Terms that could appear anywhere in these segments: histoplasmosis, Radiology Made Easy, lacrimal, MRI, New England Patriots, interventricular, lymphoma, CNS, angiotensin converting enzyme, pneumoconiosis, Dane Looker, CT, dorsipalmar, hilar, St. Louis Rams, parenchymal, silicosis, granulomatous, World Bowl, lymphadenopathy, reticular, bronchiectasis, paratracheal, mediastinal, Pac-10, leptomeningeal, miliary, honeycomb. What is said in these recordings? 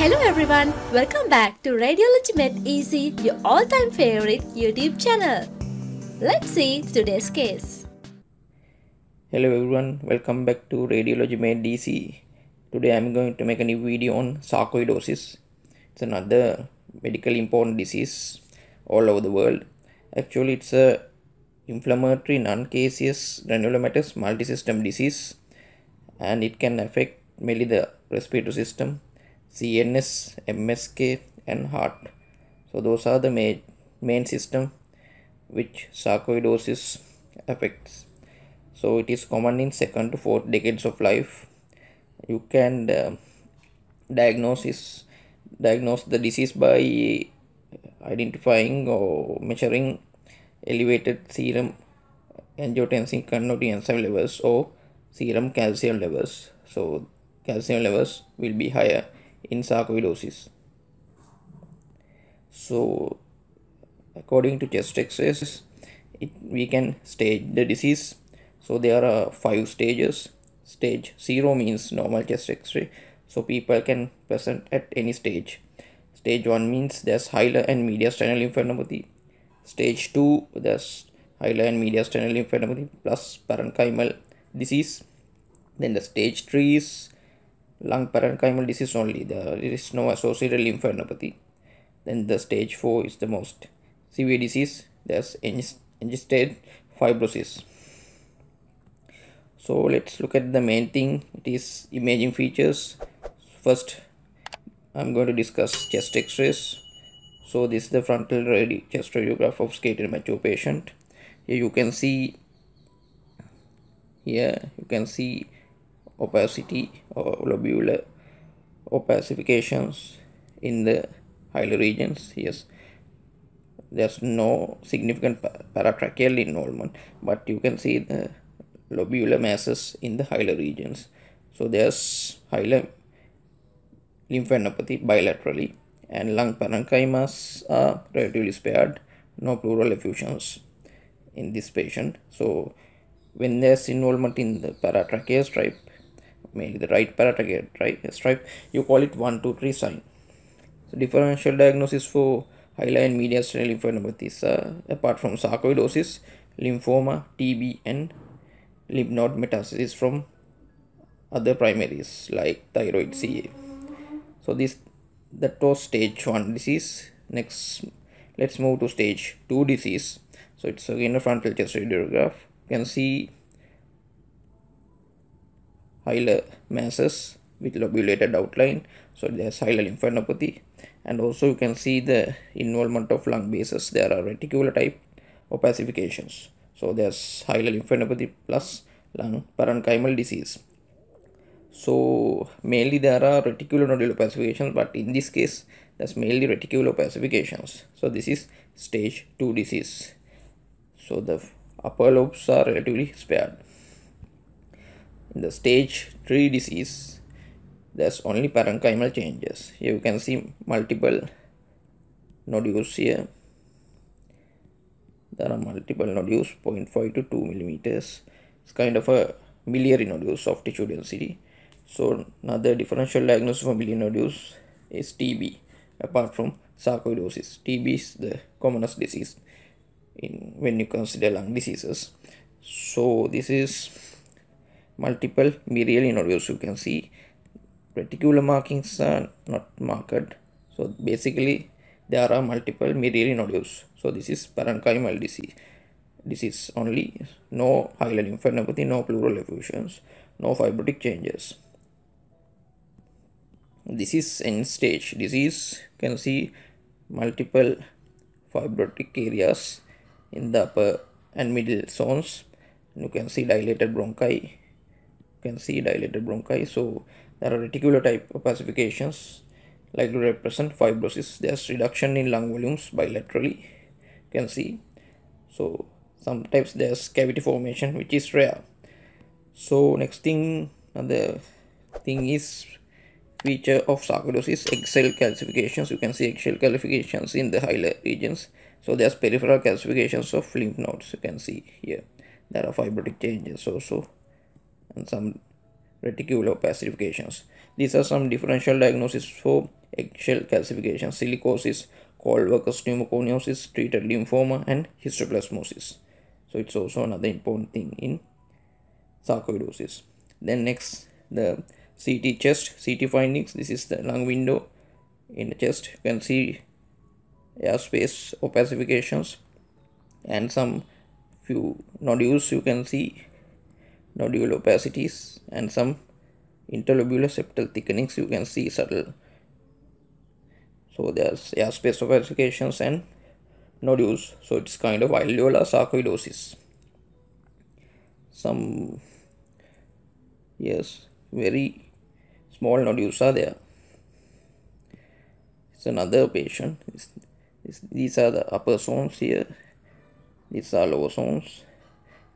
Hello everyone, welcome back to Radiology Made Easy, your all-time favorite YouTube channel. Let's see today's case. Hello everyone, welcome back to Radiology Made Easy. Today I'm going to make a new video on sarcoidosis. It's another medically important disease all over the world. Actually, it's a inflammatory non-caseous granulomatous multisystem disease, and it can affect mainly the respiratory system, CNS, MSK and heart. So those are the main system which sarcoidosis affects. So it is common in 2nd to 4th decades of life. You can diagnose the disease by identifying or measuring elevated serum angiotensin converting enzyme levels or serum calcium levels. So calcium levels will be higher in sarcoidosis. So according to chest x-rays, we can stage the disease. So there are 5 stages. Stage 0 means normal chest x-ray, so people can present at any stage. Stage 1 means there's hilar and mediastinal lymphadenopathy. Stage 2, there's hilar and mediastinal lymphadenopathy plus parenchymal disease. Then the stage 3 is lung parenchymal disease only, there is no associated lymphadenopathy. Then the stage 4 is the most severe disease, there's engestate fibrosis. So let's look at the main thing, it is imaging features. First, I'm going to discuss chest x-rays. So this is the frontal chest radiograph of skated mature patient. Here you can see, opacity or lobular opacifications in the hilar regions. Yes, there's no significant paratracheal involvement, but you can see the lobular masses in the hilar regions. So there's hilar lymphadenopathy bilaterally, and lung parenchymas are relatively spared, no pleural effusions in this patient. So when there's involvement in the paratracheal stripe, mainly the right paratracheal stripe, you call it 1-2-3 sign. So differential diagnosis for hilar and mediastinal lymphadenopathies, apart from sarcoidosis, lymphoma, TB and lymph node metastasis from other primaries like thyroid, CA. So that was stage 1 disease. Next, let's move to stage 2 disease. So it's again a frontal chest radiograph. You can see hilar masses with lobulated outline, so there's hilar lymphadenopathy, and also you can see the involvement of lung bases. There are reticular type opacifications, so there's hilar lymphadenopathy plus lung parenchymal disease. So mainly there are reticular nodal opacifications, but in this case there's mainly reticular opacifications. So this is stage 2 disease. So the upper lobes are relatively spared. In the stage 3 disease, there's only parenchymal changes. Here you can see multiple nodules. Here there are multiple nodules, 0.5 to 2 millimeters. It's kind of a miliary nodule, soft tissue density. So another differential diagnosis for miliary nodules is TB, apart from sarcoidosis. TB is the commonest disease when you consider lung diseases. So this is multiple miliary nodules. You can see reticular markings are not marked, so basically there are multiple miliary nodules. So this is parenchymal disease only. No hilar lymphadenopathy, no pleural effusions, no fibrotic changes. This is end stage disease. You can see multiple fibrotic areas in the upper and middle zones. You can see dilated bronchi. So there are reticular type opacifications like to represent fibrosis. There's reduction in lung volumes bilaterally, you can see. So sometimes there's cavity formation, which is rare. So next thing, another thing is feature of sarcoidosis, egg-cell calcifications. You can see egg-cell calcifications in the hilar regions. So there's peripheral calcifications of lymph nodes. You can see here there are fibrotic changes also, and some reticular calcifications. These are some differential diagnoses for eggshell calcification: silicosis, cold workers pneumoconiosis, treated lymphoma, and histoplasmosis. So it's also another important thing in sarcoidosis. Then next, the CT chest, CT findings. This is the lung window in the chest. You can see airspace opacifications and some few nodules. You can see nodule opacities and some interlobular septal thickenings. You can see subtle. So there's airspace opacifications and nodules. So it's kind of alveolar sarcoidosis. Some, yes, very small nodules are there. It's another patient. These are the upper zones here. These are lower zones.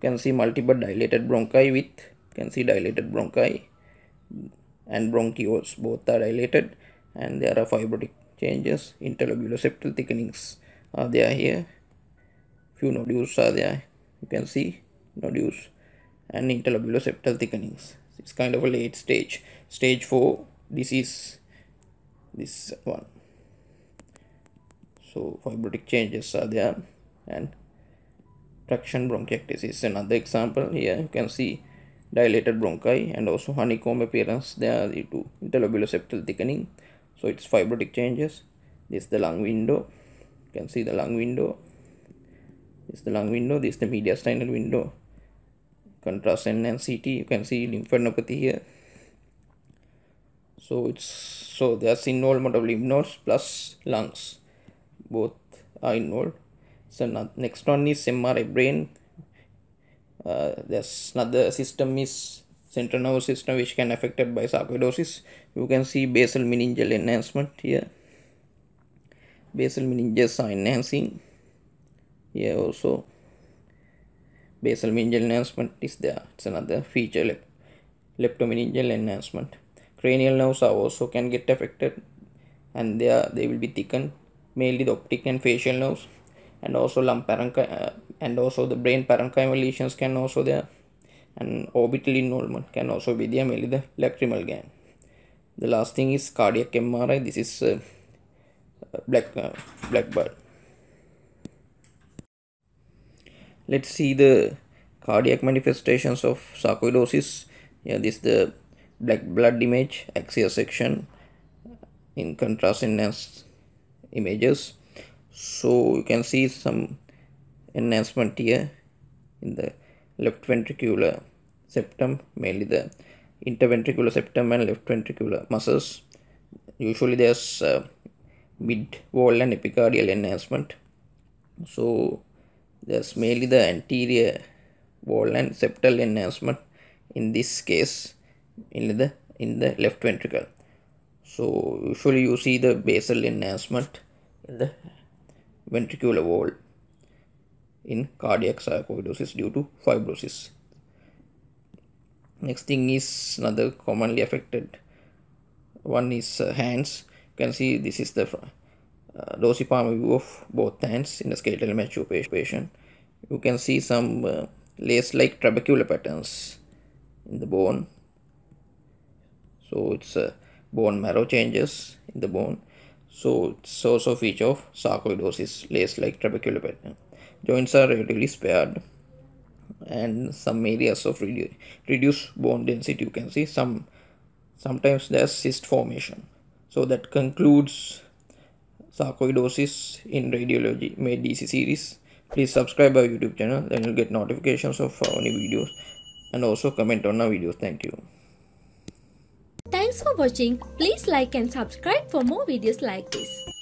You can see multiple dilated bronchi with, you can see dilated bronchi and bronchioles, both are dilated, and there are fibrotic changes. Interlobular septal thickenings are there here. Few nodules are there. You can see nodules and interlobular septal thickenings. It's kind of a late stage, stage 4 disease, this one. So fibrotic changes are there, and traction bronchiectasis is another example. Here you can see dilated bronchi and also honeycomb appearance. They are due to interlobular septal thickening. So it's fibrotic changes. This is the lung window. You can see the lung window. This is the lung window. This is the mediastinal window. Contrast N and CT. You can see lymphadenopathy here. So it's, so there's involvement of lymph nodes plus lungs. Both are involved. So next one is MRI brain. There's another system is central nervous system, which can affected by sarcoidosis. You can see basal meningeal enhancement here. Basal meninges are enhancing. Here also basal meningeal enhancement is there. It's another feature, leptomeningeal enhancement. Cranial nerves are also can get affected, and they will be thickened, mainly the optic and facial nerves, and also lump parenchyma, and also the brain parenchymal lesions can also there, and orbital involvement can also be there, mainly the lacrimal gland. The last thing is cardiac MRI. This is blackbird. Let's see the cardiac manifestations of sarcoidosis. Yeah, this is the black blood image, axial section in contrast enhanced images. So you can see some enhancement here in the left ventricular septum, mainly the interventricular septum and left ventricular muscles. Usually there's mid wall and epicardial enhancement. So there's mainly the anterior wall and septal enhancement in this case, in the left ventricle. So usually you see the basal enhancement in the ventricular wall in cardiac sarcoidosis due to fibrosis. Next thing is another commonly affected one is hands. You can see this is the dorsipalmar view of both hands in a skeletal mature patient. You can see some lace-like trabecular patterns in the bone. So it's bone marrow changes in the bone. So it's also a feature of sarcoidosis, lace-like trabecular pattern. Joints are relatively spared, and some areas of reduced bone density. You can see sometimes there's cyst formation. So that concludes sarcoidosis in Radiology Made Easy series. Please subscribe our YouTube channel, then you'll get notifications of our new videos, and also comment on our videos. Thank you. Thanks for watching. Please like and subscribe for more videos like this.